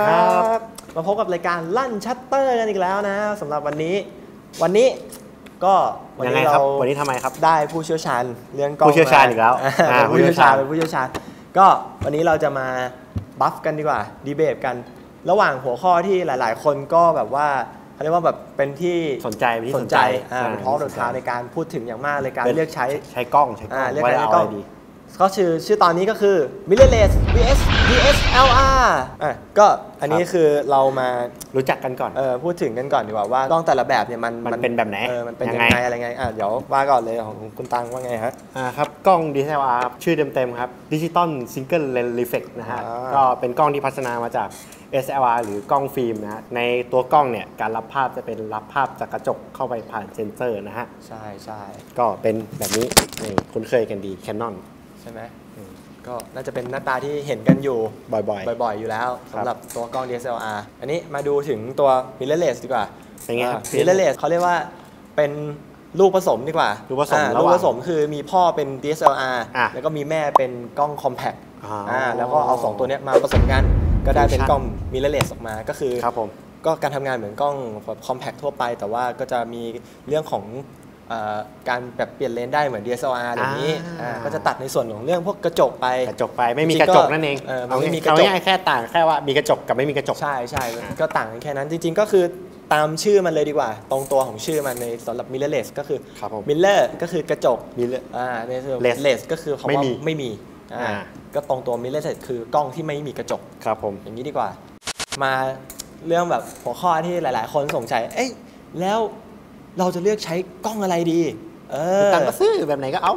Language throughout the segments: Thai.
ครับมาพบกับรายการลั่นชัตเตอร์กันอีกแล้วนะสำหรับวันนี้ก็วันนี้เราวันนี้ทำไมครับได้ผู้เชี่ยวชาญเรื่องกล้องผู้เชี่ยวชาญอีกแล้วผู้เชี่ยวชาญเป็นผู้เชี่ยวชาญก็วันนี้เราจะมาบัฟกันดีกว่าดีเบตกันระหว่างหัวข้อที่หลายๆคนก็แบบว่าเขาเรียกว่าแบบเป็นที่สนใจเป็นท้องถิ่นในการพูดถึงอย่างมากเลยการเลือกใช้กล้องเลือกใช้กล้องดีก็ชื่อตอนนี้ก็คือ Mirrorless vs DSLR ก็อันนี้คือเรามารู้จักกันก่อนพูดถึงกันก่อนดีกว่าว่ากล้องแต่ละแบบเนี่ยมันเป็นแบบไหนมันเป็นยังไงอะไรไงเดี๋ยวว่าก่อนเลยของคุณตังว่าไงฮะครับกล้อง DSLR ชื่อเต็มๆครับ Digital Single Lens Reflex นะฮะก็เป็นกล้องที่พัฒนามาจาก DSLR หรือกล้องฟิล์มนะฮะในตัวกล้องเนี่ยการรับภาพจะเป็นรับภาพจากกระจกเข้าไปผ่านเซนเซอร์นะฮะใช่ก็เป็นแบบนี้คุ้นเคยกันดี Canonใช่ไหมก็น่าจะเป็นหน้าตาที่เห็นกันอยู่บ่อยๆอยู่แล้วสำหรับตัวกล้อง DSLR อันนี้มาดูถึงตัว Mirrorless ดีกว่าเป็นไงครับ Mirrorless เขาเรียกว่าเป็นลูกผสมดีกว่าลูกผสมคือมีพ่อเป็น DSLR แล้วก็มีแม่เป็นกล้อง Compact แล้วก็เอา2ตัวนี้มาผสมกันก็ได้เป็นกล้อง Mirrorless ออกมาก็คือก็การทำงานเหมือนกล้อง Compact ทั่วไปแต่ว่าก็จะมีเรื่องของการแบบเปลี่ยนเลนได้เหมือน DSLR อย่างนี้ก็จะตัดในส่วนของเรื่องพวกกระจกไปไม่มีกระจกนั่นเองมันไม่มีกระจกแค่ต่างแค่ว่ามีกระจกกับไม่มีกระจกใช่ก็ต่างกันแค่นั้นจริงๆก็คือตามชื่อมันเลยดีกว่าตรงตัวของชื่อมันในสำหรับ Mirrorless ก็คือ Mirror ก็คือกระจก Less ก็คือเขาว่าไม่มีก็ตรงตัว Mirrorless คือกล้องที่ไม่มีกระจกครับผมอย่างนี้ดีกว่ามาเรื่องแบบหัวข้อที่หลายๆคนสงสัยเอ๊ะแล้วเราจะเลือกใช้กล้องอะไรดีตังก็ซื้อแบบไหนก็เอา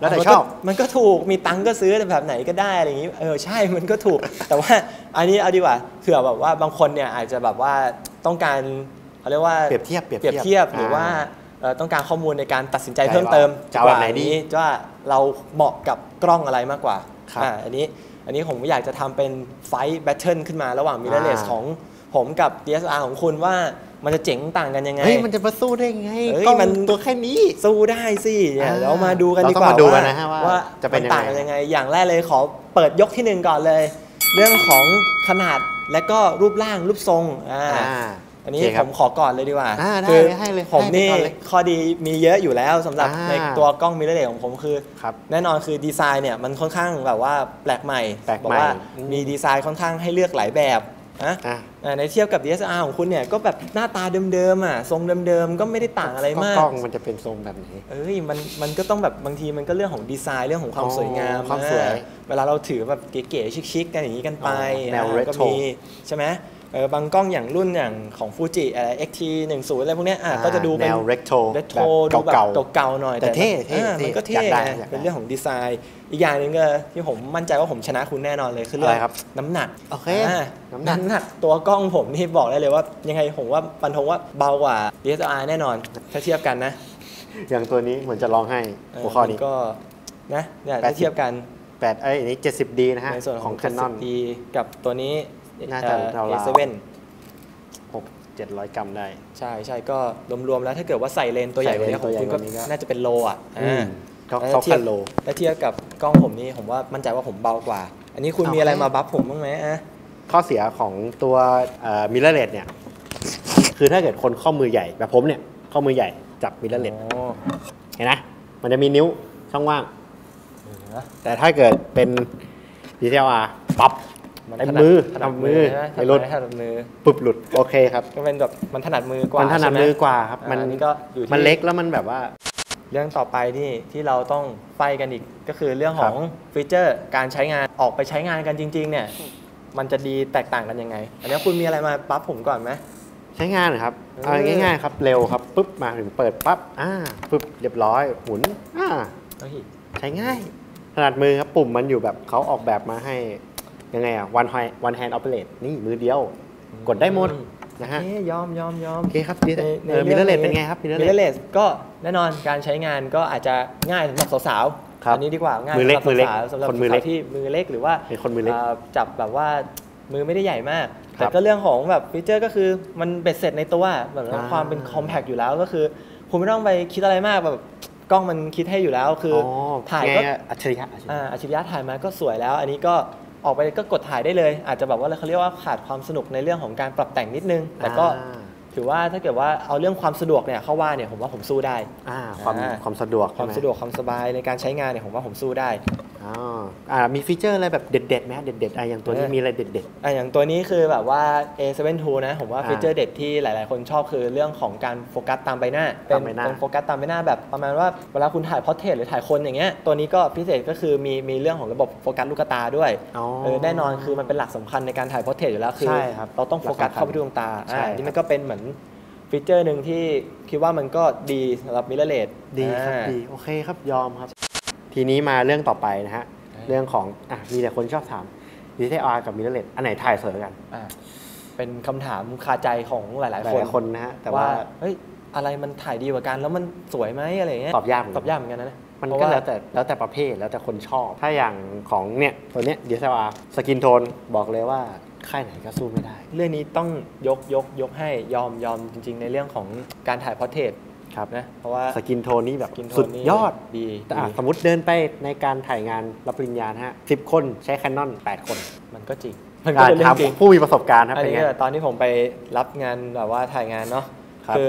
แล้วแต่ชอบมันก็ถูกมีตังก็ซื้อแบบไหนก็ได้อะไรอย่างนี้ใช่มันก็ถูกแต่ว่าอันนี้เอาดีกว่าเผื่อแบบว่าบางคนเนี่ยอาจจะแบบว่าต้องการเขาเรียกว่าเปรียบเทียบหรือว่าต้องการข้อมูลในการตัดสินใจเพิ่มเติมจากแบบไหนดีว่าเราเหมาะกับกล้องอะไรมากกว่าอันนี้ผมอยากจะทำเป็นไฟท์แบทเทิลขึ้นมาระหว่าง Mirrorless ของผมกับ DSLR ของคุณว่ามันจะเจ๋งต่างกันยังไงมันจะมาสู้ได้ไงกล้องตัวแค่นี้สู้ได้สิเรามาดูกันดีกว่าว่าจะเป็นต่างกันยังไงอย่างแรกเลยขอเปิดยกที่หนึ่งก่อนเลยเรื่องของขนาดและก็รูปร่างรูปทรงอันนี้ผมขอก่อนเลยดีกว่าคือผมนี่ข้อดีมีเยอะอยู่แล้วสำหรับในตัวกล้องMirrorlessของผมคือแน่นอนคือดีไซน์เนี่ยมันค่อนข้างแบบว่าแปลกใหม่บอกว่ามีดีไซน์ค่อนข้างให้เลือกหลายแบบในเทียบกับ DSLR ของคุณเนี่ยก็แบบหน้าตาเดิมๆทรงเดิมๆก็ไม่ได้ต่างอะไรมากกล้องมันจะเป็นทรงแบบไหนมันก็ต้องแบบบางทีมันก็เรื่องของดีไซน์เรื่องของความสวยงามความสวยเวลาเราถือแบบเก๋ๆชิคๆกันอย่างนี้กันไปก็มีใช่ไหมบางกล้องอย่างรุ่นอย่างของฟูจิXT10อะไรพวกนี้ก็จะดูเป็นแนวเรโทรดูแบบเก่าๆหน่อยแต่เท่มันก็เท่เป็นเรื่องของดีไซน์อีกอย่างหนึ่งก็ที่ผมมั่นใจว่าผมชนะคุณแน่นอนเลยคือเรื่องน้ำหนักโอเคน้ำหนักตัวกล้องผมนี่บอกได้เลยว่ายังไงผมว่าฟันธงว่าเบากว่า DSLR แน่นอนถ้าเทียบกันนะอย่างตัวนี้เหมือนจะร้องให้หัวข้อนี้ก็นะเนี่ยถ้าเทียบกัน8อันนี้ 70D นะฮะในส่วนของ Canon กับตัวนี้น่าจะ700 กรัมได้ใช่ก็รวมๆแล้วถ้าเกิดว่าใส่เลนตัวใหญ่กว่านี้ของคุณก็น่าจะเป็นโลแล้วเทียบกับกล้องผมนี่ผมว่ามั่นใจว่าผมเบากว่าอันนี้คุณมีอะไรมาบัฟผมบ้างไหมข้อเสียของตัว Mirrorless เนี่ยคือถ้าเกิดคนข้อมือใหญ่แบบผมเนี่ยข้อมือใหญ่จับ Mirrorless เห็นไหมมันจะมีนิ้วช่องว่างแต่ถ้าเกิดเป็น DSLR ปั๊บไอ้มือไอ้รถปุ๊บหลุดโอเคครับก็เป็นแบบมันถนัดมือกว่าครับมันเล็กแล้วมันแบบว่าเรื่องต่อไปที่เราต้องไฟกันอีกก็คือเรื่องของฟีเจอร์การใช้งานออกไปใช้งานกันจริงๆเนี่ยมันจะดีแตกต่างกันยังไงอันนี้คุณมีอะไรมาปั๊บผมก่อนไหมใช้งานครับเอาง่ายๆครับเร็วครับปุ๊บมาถึงเปิดปั๊บปุ๊บเรียบร้อยหมุนใช้ง่ายถนัดมือครับปุ่มมันอยู่แบบเขาออกแบบมาให้ยังไงone hand operate นี่มือเดียวกดได้หมดนะฮะยอมโอเคครับMirrorlessเป็นไงครับMirrorlessก็แน่นอนการใช้งานก็อาจจะง่ายสำหรับสาวๆอันนี้ดีกว่าง่ายสำหรับสาวๆสำหรับคนที่มือเล็กหรือว่าจับแบบว่ามือไม่ได้ใหญ่มากแต่ก็เรื่องของแบบฟีเจอร์ก็คือมันเบ็ดเสร็จในตัวแบบความเป็น compact อยู่แล้วก็คือคุณไม่ต้องไปคิดอะไรมากแบบกล้องมันคิดให้อยู่แล้วคือถ่ายก็อัจฉริยะถ่ายมาก็สวยแล้วอันนี้ก็ ออกไปก็กดถ่ายได้เลยอาจจะแบบว่าเขาเรียกว่าขาดความสนุกในเรื่องของการปรับแต่งนิดนึงแต่ก็ถือว่าถ้าเกิดว่าเอาเรื่องความสะดวกเนี่ยเข้าว่าเนี่ยผมว่าผมสู้ได้ความสะดวกความสะดวกความสบายในการใช้งานเนี่ยผมว่าผมสู้ได้มีฟีเจอร์อะไรแบบเด็ดๆไหมเด็ดๆอย่างตัวนี้มีอะไรเด็ดๆอย่างตัวนี้คือแบบว่า A7 II นะผมว่าฟีเจอร์เด็ดที่หลายๆคนชอบคือเรื่องของการโฟกัสตามใบหน้าเป็นโฟกัสตามใบหน้าแบบประมาณว่าเวลาคุณถ่ายพอร์ตเทรตหรือถ่ายคนอย่างเงี้ยตัวนี้ก็พิเศษก็คือมีเรื่องของระบบโฟกัสลูกตาด้วยแน่นอนคือมันเป็นหลักสำคัญในการถ่ายพอร์ตเทรตอยู่แล้วคือเราต้องโฟกัสเข้าไปที่ดวงตานี่มันก็เป็นเหมือนฟีเจอร์หนึ่งที่คิดว่ามันก็ดีสำหรับ Mirrorless ดีครับดีโอเคครับยอมครับทีนี้มาเรื่องต่อไปนะฮะเรื่องของมีแต่คนชอบถาม DSLR กับ Mirrorless อันไหนถ่ายสวยกันเป็นคำถามคาใจของหลายๆคนนะฮะแต่ว่าเฮ้ยอะไรมันถ่ายดีกว่ากันแล้วมันสวยไหมอะไรเงี้ยตอบยากเหมือนกันนะมันก็แล้วแต่ประเภทแล้วแต่คนชอบถ้าอย่างของเนี่ยตัวเนี้ย DSLR สกินโทนบอกเลยว่าค่ายไหนก็สู้ไม่ได้เรื่องนี้ต้องยกให้ยอมจริงๆในเรื่องของการถ่ายพอร์เทรตครับนะเพราะว่าสกินโทนนี่แบบสุดยอดดีสมมติเดินไปในการถ่ายงานรับปริญญาฮะ10 คนใช้ Canon 8 คนมันก็จริงมันก็เป็นเรื่องจริงผู้มีประสบการณ์ครับอันนี้ตอนที่ผมไปรับงานแบบว่าถ่ายงานเนาะคือ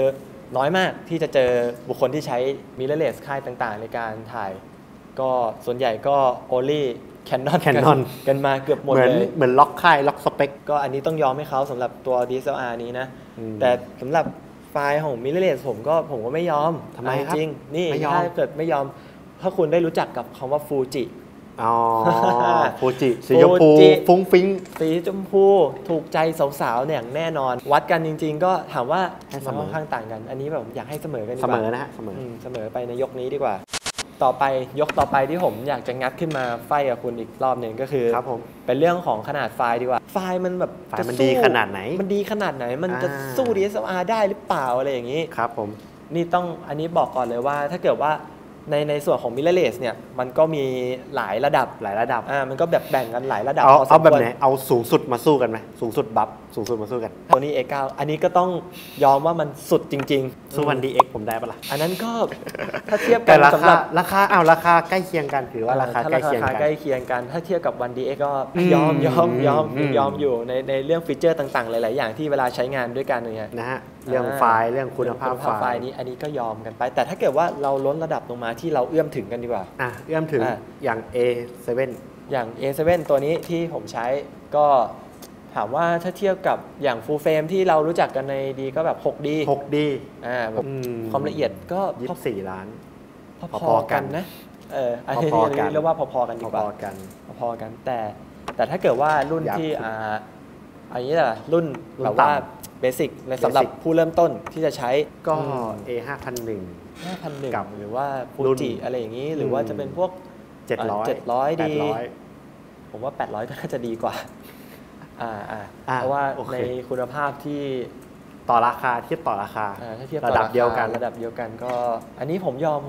น้อยมากที่จะเจอบุคคลที่ใช้ Mirrorless ค่ายต่างๆในการถ่ายก็ส่วนใหญ่ก็ Only Canon กันมาเกือบหมดเลยเหมือนล็อกค่ายล็อกสเปคก็อันนี้ต้องยอมให้เขาสำหรับตัว DSLR นี้นะแต่สำหรับไฟล์ของ Mirrorless ผมก็ไม่ยอมทำไมครับจริงนี่ถ้าเกิดไม่ยอมถ้าคุณได้รู้จักกับคำว่าฟูจิฟูจิสีชมพูฟุ้งฟิ้งสีชมพูถูกใจสาวๆเนี่ยแน่นอนวัดกันจริงๆก็ถามว่ามันค่อนข้างต่างกันอันนี้แบบอยากให้เสมอกันดีกว่าเสมอนะฮะเสมอไปในยกนี้ดีกว่าต่อไปยกต่อไปที่ผมอยากจะงัดขึ้นมาไฟกับคุณอีกรอบหนึ่งก็คือเป็นเรื่องของขนาดไฟล์ดีกว่าไฟล์มันแบบไฟล์มันดีขนาดไหนมันจะสู้ DSLR ได้หรือเปล่าอะไรอย่างนี้ครับผมนี่ต้องอันนี้บอกก่อนเลยว่าถ้าเกิดว่าในส่วนของ Mirrorless เนี่ยมันก็มีหลายระดับมันก็แบบแบ่งกันหลายระดับเอาแบบไหนเอาสูงสุดมาสู้กันไหมสูงสุดบัฟสูงสุดมาสู้กันตัวนี้ A9 อันนี้ก็ต้องยอมว่ามันสุดจริงๆสู้วัน DX ผมได้ปะล่ะอันนั้นก็ถ้าเทียบกันสำหรับราคาใกล้เคียงกันถือว่าราคาใกล้เคียงกันถ้าเทียบกับวัน DX ก็ยอมอยู่ในเรื่องฟีเจอร์ต่างๆหลายๆอย่างที่เวลาใช้งานด้วยกันเนี่ยนะฮะเรื่องไฟล์เรื่องคุณภาพไฟล์นี้อันนี้ก็ยอมกันไปแต่ถ้าเกิดว่าเราล้นระดับลงมาที่เราเอื้อมถึงกันดีกว่าเอื้อมถึงอย่าง A7 ตัวนี้ที่ผมใช้ก็ถามว่าถ้าเทียบกับอย่าง Full Frame ที่เรารู้จักกันในดีก็แบบ 6D แบบความละเอียดก็24ล้านพอๆกันนะอันนี้เรียกว่าพอๆกันดีกว่าพอๆกันแต่ถ้าเกิดว่ารุ่นที่อันนี้แหละรุ่นแบบว่าเบสิกในสำหรับผู้เริ่มต้นที่จะใช้ก็ A5001 กับหรือว่าฟูจิอะไรอย่างนี้หรือว่าจะเป็นพวก700ดีผมว่า800ก็น่าจะดีกว่าเพราะว่าในคุณภาพที่ต่อราคาเทียบต่อราคาระดับเดียวกันก็อันนี้ผมยอม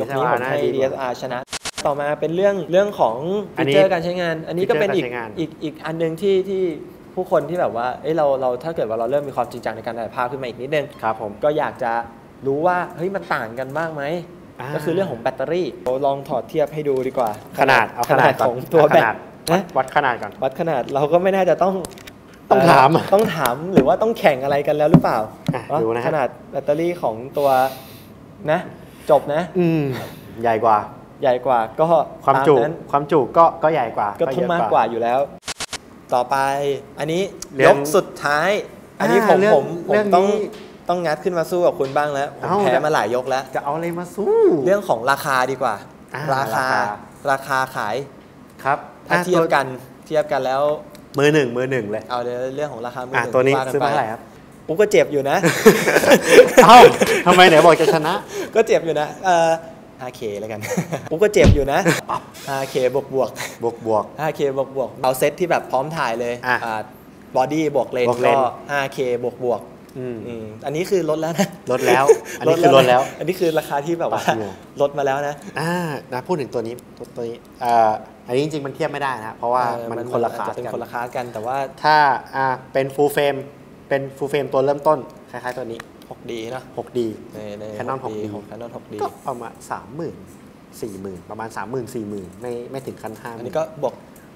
ยกนี้ผมให้ DSLR ชนะต่อมาเป็นเรื่องของฟีเจอร์การใช้งานอันนี้ก็เป็นอีกอันนึงที่ผู้คนที่แบบว่าเราถ้าเกิดว่าเราเริ่มมีความจริงจังในการถ่ายภาพขึ้นมาอีกนิดนึงครับผมก็อยากจะรู้ว่าเฮ้ยมันต่างกันมากไหมก็คือเรื่องของแบตเตอรี่ลองถอดเทียบให้ดูดีกว่าขนาดของตัวแบตวัดขนาดเราก็ไม่น่าจะต้องถามหรือว่าต้องแข่งอะไรกันแล้วหรือเปล่าขนาดแบตเตอรี่ของตัวนะจบนะใหญ่กว่าก็ความจุก็ใหญ่กว่าก็ทุ่มมากกว่าอยู่แล้วต่อไปอันนี้ยกสุดท้ายอันนี้ผมต้องงัดขึ้นมาสู้กับคุณบ้างแล้วผมแพ้มาหลายยกแล้วจะเอาอะไรมาสู้เรื่องของราคาดีกว่าราคาขายครับถ้าเทียบกันแล้วมือหนึ่งเลยเอาเรื่องของราคามือหนึ่งตัวนี้ซื้อมาเท่าไหร่ครับกูก็เจ็บอยู่นะเอ้าทำไมไหนบอกจะชนะก็เจ็บอยู่นะ5K แล้วกันผมก็เจ็บอยู่นะ 5K บวก 5K บวกเอาเซตที่แบบพร้อมถ่ายเลยบอดี้บวกเลนก็ 5K บวกอันนี้คือลดแล้วนะอันนี้คือราคาที่แบบว่าลดมาแล้วนะพูดถึงตัวนี้อันนี้จริงๆมันเทียบไม่ได้นะเพราะว่ามันคนละคากันแต่ว่าถ้าเป็นฟูลเฟรมตัวเริ่มต้นคล้ายๆตัวนี้6D นะ 6D Canon 6D ก็ประมาณ 30,000-40,000 ไม่ถึงขั้น 50,000 อันนี้ก็บวก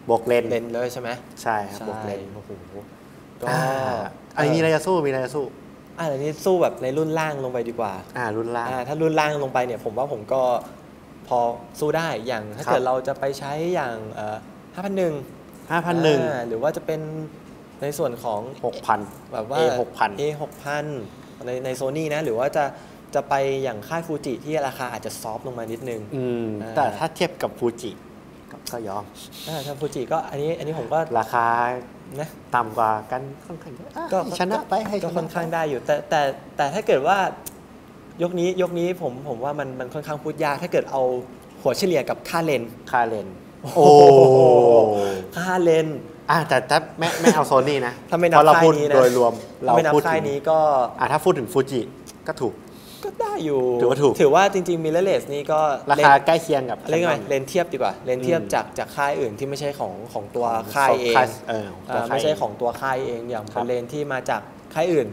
บวกเลนเลยใช่ไหมใช่ครับบวกเลนโอ้โหก็อันนี้มีอะไรจะสู้มีอะไรจะสู้อันนี้สู้แบบในรุ่นล่างลงไปดีกว่ารุ่นล่างถ้ารุ่นล่างลงไปเนี่ยผมว่าผมก็พอสู้ได้อย่างถ้าเกิดเราจะไปใช้อย่าง5,100หรือว่าจะเป็นในส่วนของ 6,000 แบบว่า A 6,000ในโซนี่นะหรือว่าจะไปอย่างค่ายฟูจิที่ราคาอาจจะซอฟลงมานิดนึงแต่ถ้าเทียบกับฟูจิก็ยอมถ้าฟูจิก็อันนี้ผมก็ราคานะต่ำกว่ากันค่อนข้างก็ชนะไปให้ก็ค่อนข้างได้อยู่แต่ถ้าเกิดว่ายกนี้ผมว่ามันค่อนข้างพูดยากถ้าเกิดเอาหัวเฉลี่ยกับค่าเลนโอ้ค่าเลนแต่ถ้าไม่เอาโซนี่นะถ้าไม่นับค่ายนี้นะโดยรวมเราพูดค่ายนี้ก็ถ้าพูดถึงฟูจิก็ถูกก็ได้อยู่ถือว่าจริงๆ Mirrorless นี่ก็ราคาใกล้เคียงกับเลนเทียบดีกว่าเลนเทียบจากค่ายอื่นที่ไม่ใช่ของตัวค่ายเองไม่ใช่ของตัวค่ายเองอย่างเป็นเลนที่มาจากค่ายอื่น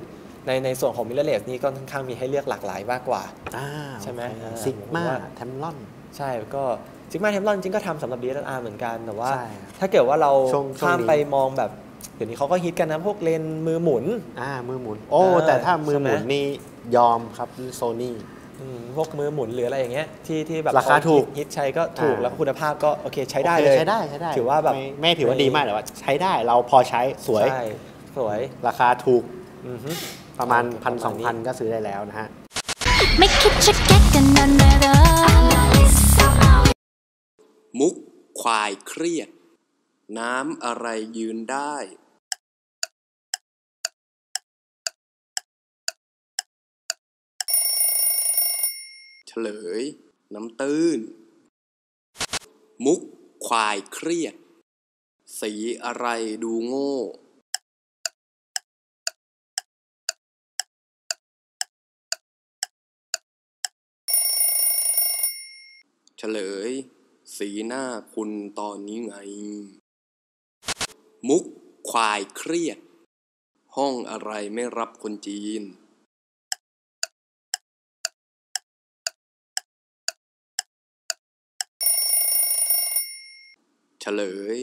ในส่วนของ Mirrorless นี่ก็ค่อนข้างมีให้เลือกหลากหลายมากกว่าใช่ไหมซิกมาเทมลอนใช่ก็ซิกมาเทมลอนจริงก็ทำสำหรับ DSLR เหมือนกันแต่ว่าถ้าเกิดว่าเราข้ามไปมองแบบเดี๋ยวนี้เขาก็ฮิตกันนะพวกเลนมือหมุนมือหมุนโอ้แต่ถ้ามือหมุนนี่ยอมครับโซนี่พวกมือหมุนหรืออะไรอย่างเงี้ยที่แบบราคาถูกฮิตใช้ก็ถูกแล้วคุณภาพก็โอเคใช้ได้เลยใช้ได้ถือว่าแบบไม่ถือว่าดีมากแต่ว่าใช้ได้เราพอใช้สวยราคาถูกประมาณ 1,000-2,000 ก็ซื้อได้แล้วนะฮะมุกควายเครียดน้ำอะไรยืนได้เฉลยน้ำตื้นมุกควายเครียดสีอะไรดูโง่เฉลยสีหน้าคุณตอนนี้ไงมุกควายเครียดห้องอะไรไม่รับคนจีนเฉลย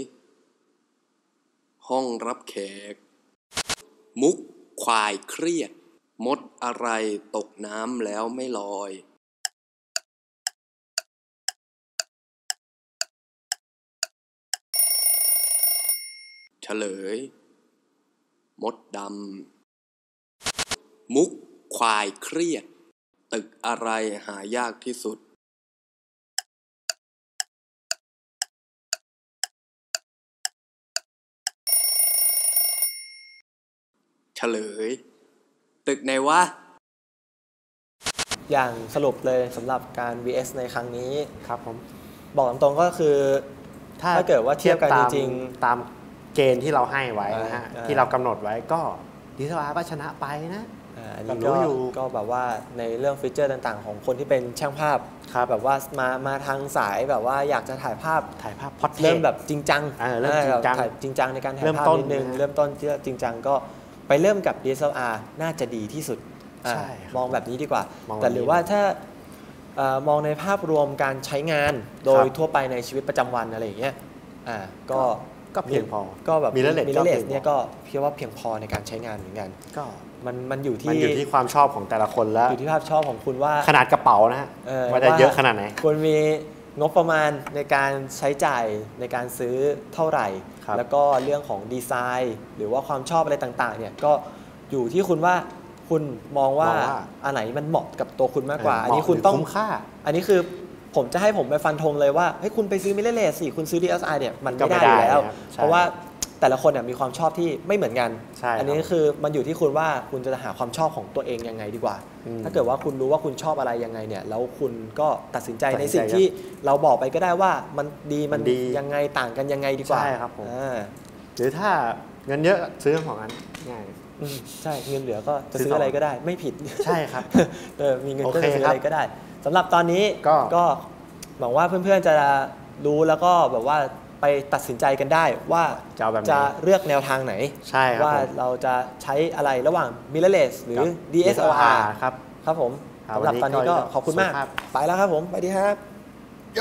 ห้องรับแขกมุกควายเครียดมดอะไรตกน้ำแล้วไม่ลอยเฉลยมดดำมุกควายเครียดตึกอะไรหายากที่สุดเฉลยตึกไหนวะอย่างสรุปเลยสำหรับการ VS ในครั้งนี้ครับผมบอกตรงๆก็คือถ้าเกิดว่าเทียบกันจริงๆตามเกณฑ์ที่เราให้ไว้นะฮะที่เรากำหนดไว้ก็ดิสลาร์ก็ชนะไปนะอันนี้ก็แบบว่าในเรื่องฟีเจอร์ต่างๆของคนที่เป็นช่างภาพแบบว่ามาทางสายแบบว่าอยากจะถ่ายภาพพอดเทสเริ่มแบบจริงจังถ่ายจริงจังในการถ่ายภาพนิดนึงเริ่มต้นที่จริงจังก็ไปเริ่มกับ DSLR น่าจะดีที่สุดมองแบบนี้ดีกว่าแต่หรือว่าถ้ามองในภาพรวมการใช้งานโดยทั่วไปในชีวิตประจำวันอะไรอย่างเงี้ยก็เพียงพอก็แบบMirrorlessเนี่ยก็เพียงว่าเพียงพอในการใช้งานเหมือนกันก็มันอยู่ที่ความชอบของแต่ละคนแล้วอยู่ที่ภาพชอบของคุณว่าขนาดกระเป๋านะฮะว่าจะเยอะขนาดไหนคุณมีงบประมาณในการใช้จ่ายในการซื้อเท่าไหร่แล้วก็เรื่องของดีไซน์หรือว่าความชอบอะไรต่างๆเนี่ยก็อยู่ที่คุณว่าคุณมองว่าอันไหนมันเหมาะกับตัวคุณมากกว่าอันนี้คุณต้องคุ้มค่าอันนี้คือผมจะให้ผมไปฟันธงเลยว่าให้คุณไปซื้อMirrorlessสิคุณซื้อ DSLR เนี่ยมันไม่ได้อยู่แล้วเพราะว่าแต่ละคนเนี่ยมีความชอบที่ไม่เหมือนกันอันนี้คือมันอยู่ที่คุณว่าคุณจะหาความชอบของตัวเองยังไงดีกว่าถ้าเกิดว่าคุณรู้ว่าคุณชอบอะไรยังไงเนี่ยแล้วคุณก็ตัดสินใจในสิ่งที่เราบอกไปก็ได้ว่ามันดียังไงต่างกันยังไงดีกว่าใช่ครับผมหรือถ้าเงินเยอะซื้อของอันง่ายใช่เงินเหลือก็จะซื้ออะไรก็ได้ไม่ผิดใช่ครับมีเงินก็จะซื้ออะไรก็ได้สำหรับตอนนี้ก็หวังว่าเพื่อนๆจะรู้แล้วก็แบบว่าไปตัดสินใจกันได้ว่าจะเลือกแนวทางไหนว่าเราจะใช้อะไรระหว่าง Mirrorless หรือ DSLR ครับผมสำหรับตอนนี้ก็ขอบคุณมากไปแล้วครับผมไปดีครับโย